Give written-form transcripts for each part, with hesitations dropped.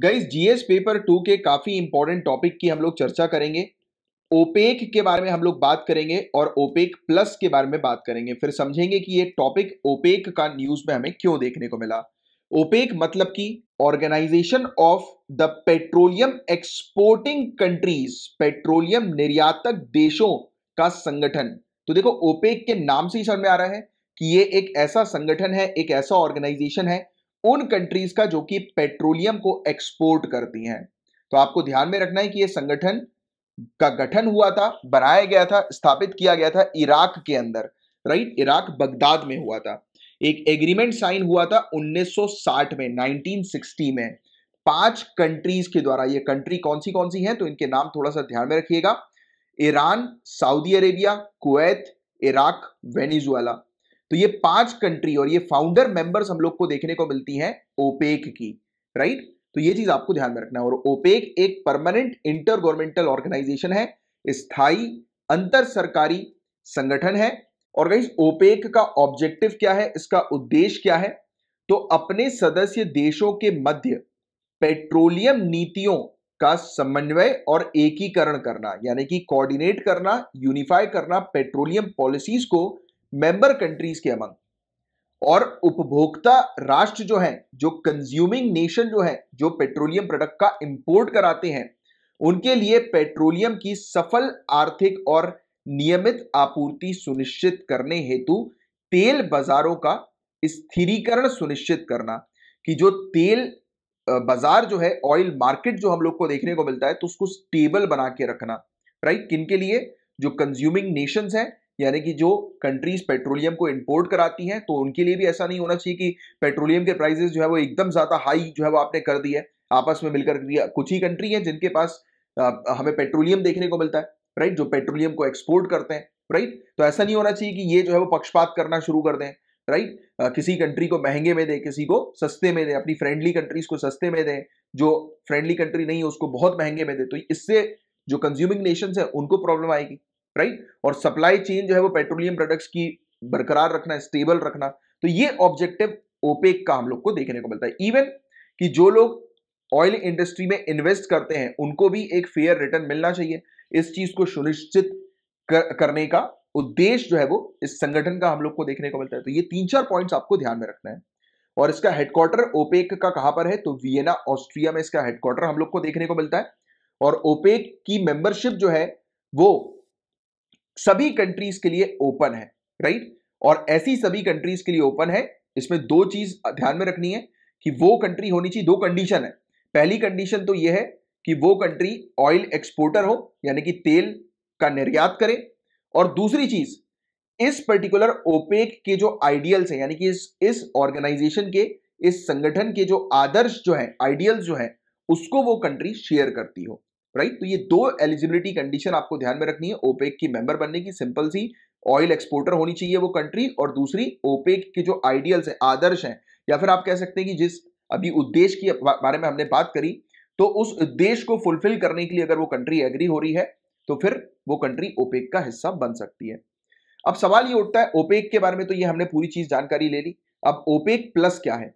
Guys GS paper 2 के काफी important topic की हम लोग चर्चा करेंगे। ओपेक के बारे में हम लोग बात करेंगे और ओपेक प्लस के बारे में बात करेंगे, फिर समझेंगे कि ये टॉपिक ओपेक का न्यूज में हमें क्यों देखने को मिला। ओपेक मतलब कि organisation of the petroleum exporting countries, petroleum निर्यातक देशों का संगठन। तो देखो ओपेक के नाम से ही समझ में आ रहा है कि ये एक ऐसा संगठन है, एक ऐसा ऑर्गेनाइजेशन है उन कंट्रीज का जो कि पेट्रोलियम को एक्सपोर्ट करती हैं। तो आपको ध्यान में रखना है कि यह संगठन का गठन हुआ था, बनाया गया था, स्थापित किया गया था इराक के अंदर, राइट। इराक बगदाद में हुआ था। एक एग्रीमेंट साइन हुआ था 1960 में, 1960 में 5 कंट्रीज के द्वारा। ये कंट्री कौन सी हैं तो इनके नाम थोड़ा सा ध्यान में रखिएगा, Iran, Saudi Arabia, Kuwait, Iraq, Venezuela. तो ये 5 कंट्री और ये फाउंडर मेंबर्स हम लोग को देखने को मिलती हैं ओपेक की, राइट। तो ये चीज आपको ध्यान में रखना है। और ओपेक एक परमानेंट इंटर गवर्नमेंटल ऑर्गेनाइजेशन है, स्थायी अंतर सरकारी संगठन है। और गाइस ओपेक का ऑब्जेक्टिव क्या है, इसका उद्देश्य क्या है, तो अपने सदस्य देशों के मध्य पेट्रोलियम नीतियों का समन्वय और एकीकरण करना, यानी कि कोऑर्डिनेट करना, यूनिफाई करना पेट्रोलियम पॉलिसीज को मेंबर कंट्रीज के अमंग। और उपभोक्ता राष्ट्र जो है, जो कंज्यूमिंग नेशन जो है, जो पेट्रोलियम प्रोडक्ट का इंपोर्ट कराते हैं, उनके लिए पेट्रोलियम की सफल आर्थिक और नियमित आपूर्ति सुनिश्चित करने हेतु तेल बाजारों का स्थिरीकरण सुनिश्चित करना। कि जो तेल बाजार जो है, ऑयल मार्केट जो हम लोग को देखने को मिलता है, तो उसको स्टेबल बना के रखना, राइट। किनके लिए, जो कंज्यूमिंग नेशंस हैं, यानी कि जो कंट्रीज पेट्रोलियम को इंपोर्ट कराती हैं, तो उनके लिए भी ऐसा नहीं होना चाहिए कि पेट्रोलियम के प्राइसेस जो है वो एकदम ज्यादा हाई जो है वो आपने कर दी है आपस में मिलकर। कुछ ही कंट्री है जिनके पास हमें पेट्रोलियम देखने को मिलता है, राइट, जो पेट्रोलियम को एक्सपोर्ट करते हैं, राइट। तो ऐसा नहीं होना चाहिए कि ये जो है वो पक्षपात करना शुरू कर दें, राइट। किसी कंट्री को महंगे में दे, किसी को सस्ते में दे, अपनी फ्रेंडली कंट्रीज को सस्ते में दे, जो फ्रेंडली कंट्री नहीं है उसको बहुत महंगे में दे। तो इससे जो कंज्यूमिंग नेशंस हैं उनको प्रॉब्लम आएगी, राइट। और सप्लाई चेन जो है वो पेट्रोलियम प्रोडक्ट्स की बरकरार रखना, स्टेबल रखना, तो ये ऑब्जेक्टिव ओपेक का हम लोग को देखने को मिलता है। इवन कि जो लोग ऑयल इंडस्ट्री में इन्वेस्ट करते हैं उनको भी एक फेयर रिटर्न मिलना चाहिए, इस चीज को सुनिश्चित करने का उद्देश्य जो है वो इस संगठन का हम लोग को देखने को मिलता है। तो ये 3-4 पॉइंट्स आपको ध्यान में रखना है। और इसका हेडक्वार्टर ओपेक का कहां पर है, तो वियना, ऑस्ट्रिया में इसका हेडक्वार्टर हम लोग को देखने को मिलता है। और ओपेक की मेंबरशिप जो है वो सभी कंट्रीज के लिए ओपन है, राइट। और ऐसी सभी कंट्रीज के लिए ओपन है, इसमें 2 चीज ध्यान में रखनी है कि वो कंट्री होनी चाहिए, 2 कंडीशन है। पहली कंडीशन तो ये है कि वो कंट्री ऑयल एक्सपोर्टर हो, यानी कि तेल का निर्यात करे। और दूसरी चीज, इस पर्टिकुलर ओपेक के जो आइडियल्स हैं, यानी कि इस ऑर्गेनाइजेशन के, इस संगठन के जो आदर्श जो हैं, आइडियल्स जो हैं, उसको वो कंट्री शेयर करती हो, राइट। तो ये 2 एलिजिबिलिटी कंडीशन आपको ध्यान में रखनी है ओपेक की मेंबर बनने की। सिंपल सी, ऑयल एक्सपोर्टर होनी चाहिए वो कंट्री, और दूसरी ओपेक के जो आइडियल्स हैं, आदर्श हैं, या फिर आप कह सकते हैं कि जिस अभी उद्देश्य के बारे में हमने बात करी, तो उस उद्देश्य को फुलफिल करने के लिए अगर वो कंट्री एग्री हो रही है तो फिर वो कंट्री ओपेक का हिस्सा बन सकती है। अब सवाल ये उठता है ओपेक के बारे में, तो ये हमने पूरी चीज जानकारी ले ली। अब ओपेक प्लस क्या है,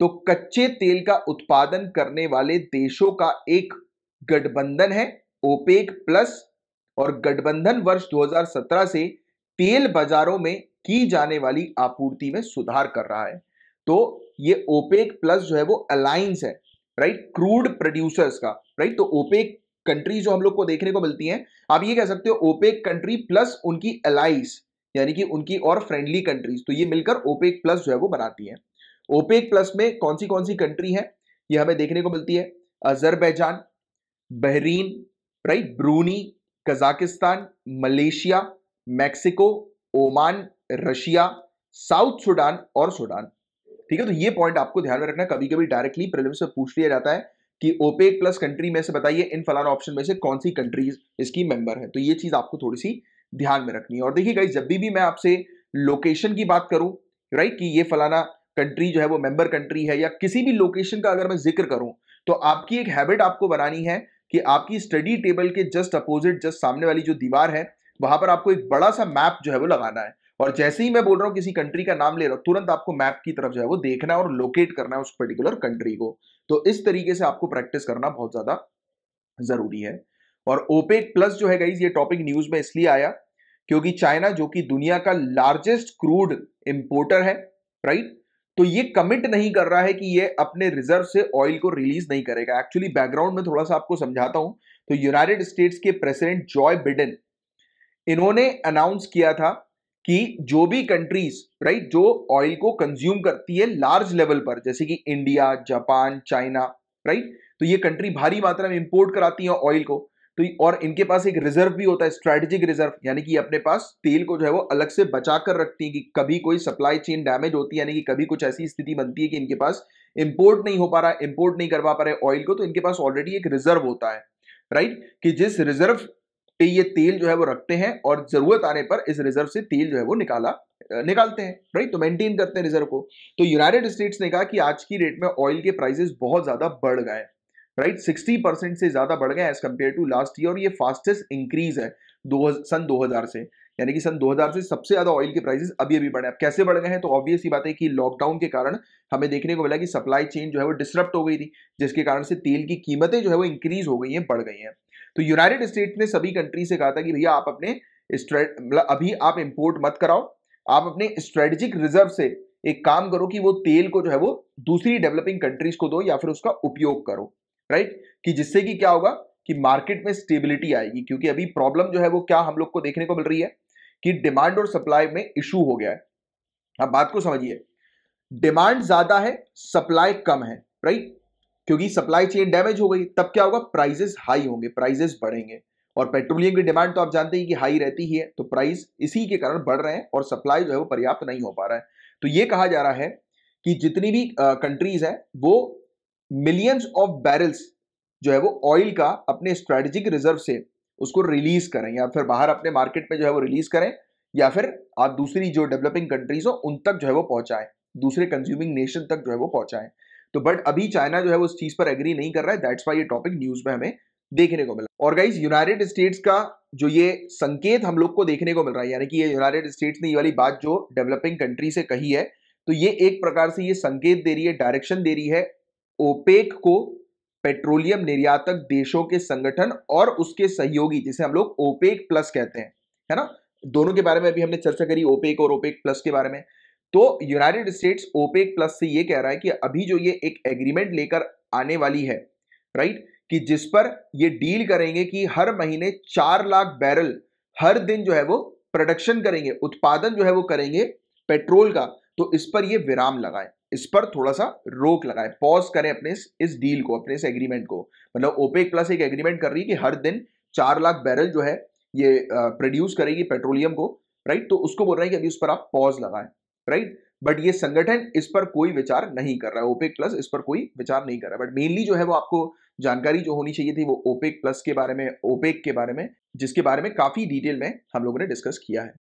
तो कच्चे तेल का उत्पादन करने वाले देशों का एक गठबंधन है ओपेक प्लस। और गठबंधन वर्ष 2017 से तेल बाजारों में की जाने वाली आपूर्ति में सुधार कर रहा है। तो ये ओपेक प्लस जो है वो अलायंस है, राइट, क्रूड प्रोड्यूसर्स का, राइट। तो ओपेक कंट्री जो हम लोग को देखने को मिलती हैं, आप ये कह सकते हो ओपेक कंट्री प्लस उनकी अलाइज, यानी कि उनकी और फ्रेंडली कंट्रीज, तो ये मिलकर ओपेक प्लस जो है वो बनाती हैं। ओपेक प्लस में कौन सी कंट्री है ये हमें देखने को मिलती है, Azerbaijan, Bahrain, right, Brunei, Kazakhstan, Malaysia, Mexico, Oman, Russia, South Sudan और सूडान, ठीक है। तो ये पॉइंट आपको ध्यान में रखना। कभी कभी डायरेक्टली प्रीलिम्स से पूछ लिया जाता है कि ओपेक प्लस कंट्री में से बताइए इन फलाना ऑप्शन में से कौन सी कंट्रीज इसकी मेंबर है, तो ये चीज आपको थोड़ी सी ध्यान में रखनी है। और देखिए गाइस, जब भी मैं आपसे लोकेशन की बात करूं, राइट, कि ये फलाना कंट्री जो है वो मेंबर कंट्री है, या किसी भी लोकेशन का अगर मैं जिक्र करूं, तो आपकी एक हैबिट आपको बनानी है कि आपकी स्टडी टेबल के जस्ट अपोजिट, जस्ट सामने वाली जो दीवार है, वहां पर आपको एक बड़ा सा मैप जो है वो लगाना है। और जैसे ही मैं बोल रहा हूँ किसी कंट्री का नाम ले रहा हूँ, तुरंत आपको मैप की तरफ जो है वो देखना है और लोकेट करना है उस पर्टिकुलर कंट्री को। तो इस तरीके से आपको प्रैक्टिस करना बहुत ज्यादा जरूरी है। और ओपेक प्लस जो है गाइज, ये टॉपिक न्यूज में इसलिए आया क्योंकि चाइना जो कि दुनिया का लार्जेस्ट क्रूड इंपोर्टर है, राइट, तो ये कमिट नहीं कर रहा है कि ये अपने रिजर्व से ऑयल को रिलीज नहीं करेगा। एक्चुअली बैकग्राउंड में थोड़ा सा आपको समझाता हूं, तो यूनाइटेड स्टेट्स के प्रेसिडेंट जॉय बिडेन, इन्होंने अनाउंस किया था कि जो भी कंट्रीज, राइट, जो ऑयल को कंज्यूम करती है लार्ज लेवल पर, जैसे कि इंडिया, जापान, चाइना, राइट, तो ये कंट्री भारी मात्रा में इंपोर्ट कराती है ऑयल को, तो और इनके पास एक रिजर्व भी होता है, स्ट्रेटेजिक रिजर्व, यानी कि अपने पास तेल को जो है वो अलग से बचा कर रखती है कि कभी कोई सप्लाई चेन डैमेज होती है, यानी कि कभी कुछ ऐसी स्थिति बनती है कि इनके पास इंपोर्ट नहीं हो पा रहा, इंपोर्ट नहीं करवा पा रहे ऑयल को, तो इनके पास ऑलरेडी एक रिजर्व होता है, राइट, कि जिस रिजर्व पे ये तेल जो है वो रखते हैं और जरूरत आने पर इस रिजर्व से तेल जो है वो निकालते हैं, राइट, तो मेंटेन करते हैं रिजर्व को। तो यूनाइटेड स्टेट्स ने कहा कि आज की रेट में ऑयल के प्राइसेस बहुत ज्यादा बढ़ गए, राइट, 60% से ज्यादा बढ़ गए as compared to last year, और ये फास्टेस्ट इंक्रीज है सन 2000 से, यानी कि सन 2000 से सबसे ज्यादा ऑयल के प्राइसेस अभी अभी बढ़े। अब कैसे बढ़ गए हैं, तो ऑब्वियस ही बात है कि लॉकडाउन के कारण हमें देखने को मिला कि सप्लाई चेन जो है वो डिसरप्ट हो गई थी, जिसके कारण से तेल की कीमतें जो है वो इंक्रीज हो गई हैं, बढ़ गई हैं। तो यूनाइटेड स्टेट्स ने सभी कंट्री से कहा था कि भैया आप अपने अभी आप इम्पोर्ट मत कराओ, आप अपने स्ट्रेटेजिक रिजर्व से एक काम करो कि वो तेल को जो है वो दूसरी डेवलपिंग कंट्रीज को दो या फिर उसका उपयोग करो, राइट, कि जिससे कि क्या होगा कि मार्केट में स्टेबिलिटी आएगी। क्योंकि अभी प्रॉब्लम जो है वो क्या हम लोग को देखने को मिल रही है कि डिमांड और सप्लाई में इशू हो गया है। अब बात को समझिए, डिमांड ज्यादा है, सप्लाई कम है, राइट, क्योंकि सप्लाई चेन डैमेज हो गई, तब क्या होगा, प्राइसेस हाई होंगे, प्राइसेस बढ़ेंगे, और पेट्रोलियम की डिमांड तो आप जानते हैं कि हाई रहती ही है, तो प्राइस इसी के कारण बढ़ रहे हैं और सप्लाई जो है वो पर्याप्त नहीं हो पा रहा है। तो ये कहा जा रहा है कि जितनी भी कंट्रीज हैं वो मिलियंस ऑफ बैरल्स जो है वो ऑयल का अपने स्ट्रेटेजिक रिजर्व से उसको रिलीज करें या फिर बाहर अपने मार्केट में जो है वो रिलीज करें, या फिर आप दूसरी जो डेवलपिंग कंट्रीज हो उन तक जो है वो पहुंचाएं, दूसरे कंज्यूमिंग नेशन तक जो है वो पहुंचाएं। तो बट अभी चाइना जो है वो इस चीज पर एग्री नहीं कर रहा है, दैट्स व्हाई ये टॉपिक न्यूज में हमें देखने को मिला। और गाइज, यूनाइटेड स्टेट्स का जो ये संकेत हम लोग को देखने को मिल रहा है, यानी कि ये यूनाइटेड स्टेट्स ने ये वाली बात जो डेवलपिंग कंट्री से कही है, तो ये एक प्रकार से ये संकेत दे रही है, डायरेक्शन दे रही है ओपेक को, पेट्रोलियम निर्यातक देशों के संगठन और उसके सहयोगी, जिसे हम लोग ओपेक प्लस कहते हैं, है ना, दोनों के बारे में अभी हमने चर्चा करी, ओपेक और ओपेक प्लस के बारे में। तो यूनाइटेड स्टेट्स ओपेक प्लस से ये कह रहा है कि अभी जो ये एक एग्रीमेंट लेकर आने वाली है, राइट, कि जिस पर ये डील करेंगे कि हर महीने 4 लाख बैरल हर दिन जो है वो प्रोडक्शन करेंगे, उत्पादन जो है वो करेंगे पेट्रोल का, तो इस पर ये विराम लगाएं, इस पर थोड़ा सा रोक लगाएं, पॉज करें अपने इस डील को, अपने इस एग्रीमेंट को। मतलब ओपेक प्लस एक एग्रीमेंट कर रही है कि हर दिन 4 लाख बैरल जो है ये प्रोड्यूस करेगी पेट्रोलियम को, राइट, तो उसको बोल रहा है कि अभी उस पर आप पॉज लगाएं, राइट, बट ये संगठन इस पर कोई विचार नहीं कर रहा है, ओपेक प्लस इस पर कोई विचार नहीं कर रहा है। बट मेनली जो है वो आपको जानकारी जो होनी चाहिए थी वो ओपेक प्लस के बारे में, ओपेक के बारे में, जिसके बारे में काफी डिटेल में हम लोगों ने डिस्कस किया है।